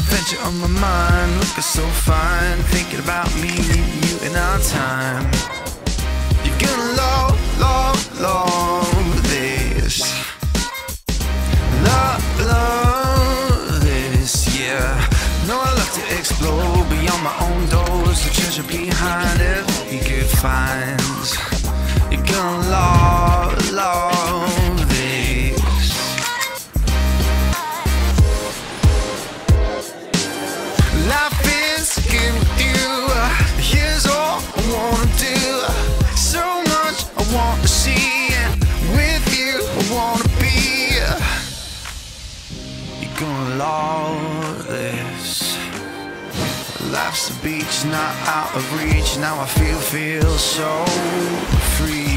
adventure on my mind, looking so fine, thinking about me, you and our time. You're gonna love this. Love this, yeah. No, I love to explore beyond my own doors, the treasure behind every good finds. You're gonna love lawless. Life's a beach, not out of reach. Now I feel so free.